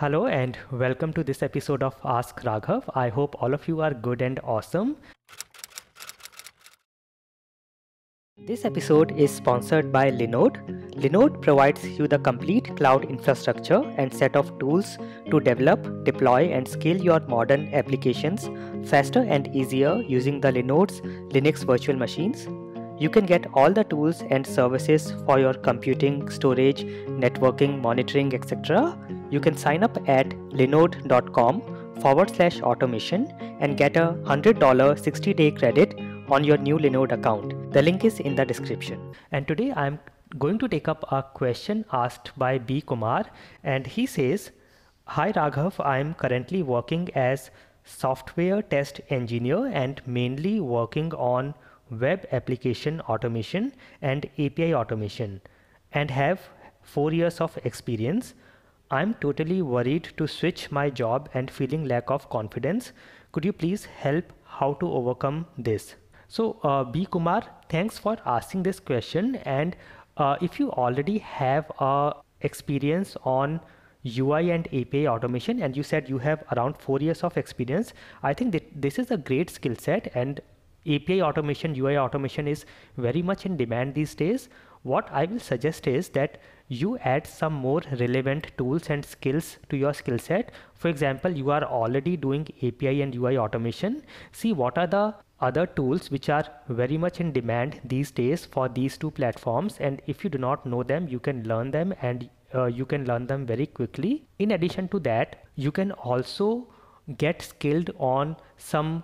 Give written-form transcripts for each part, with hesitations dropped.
Hello and welcome to this episode of Ask Raghav. I hope all of you are good and awesome. This episode is sponsored by Linode. Linode provides you the complete cloud infrastructure and set of tools to develop, deploy and scale your modern applications faster and easier using the Linode's Linux virtual machines. You can get all the tools and services for your computing, storage, networking, monitoring, etc. You can sign up at linode.com/automation and get a $100 60-day credit on your new Linode account. The link is in the description. And today I'm going to take up a question asked by B Kumar, and he says, "Hi Raghav, I'm currently working as software test engineer and mainly working on web application automation and API automation and have 4 years of experience. I'm totally worried to switch my job and feeling lack of confidence. Could you please help how to overcome this?" So B Kumar, thanks for asking this question. And if you already have experience on UI and API automation, and you said you have around 4 years of experience, I think that this is a great skill set, and API automation, UI automation is very much in demand these days. What I will suggest is that you add some more relevant tools and skills to your skill set. For example, you are already doing API and UI automation. See what are the other tools which are very much in demand these days for these two platforms, and if you do not know them, you can learn them, and you can learn them very quickly. In addition to that, you can also get skilled on some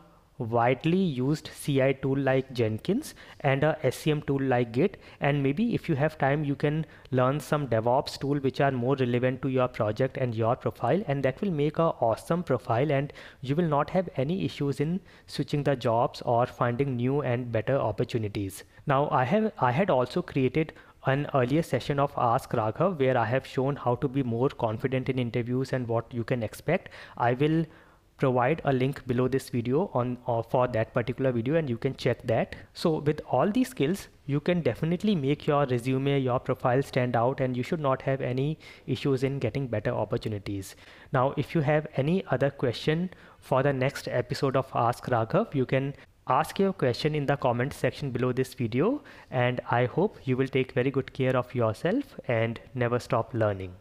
widely used CI tool like Jenkins and a SCM tool like Git, and maybe if you have time you can learn some DevOps tool which are more relevant to your project and your profile, and that will make an awesome profile and you will not have any issues in switching the jobs or finding new and better opportunities. Now I had also created an earlier session of Ask Raghav where I have shown how to be more confident in interviews and what you can expect. I will provide a link below this video on for that particular video and you can check that. So with all these skills, you can definitely make your resume, your profile stand out, and you should not have any issues in getting better opportunities. Now, if you have any other question for the next episode of Ask Raghav, you can ask your question in the comment section below this video, and I hope you will take very good care of yourself and never stop learning.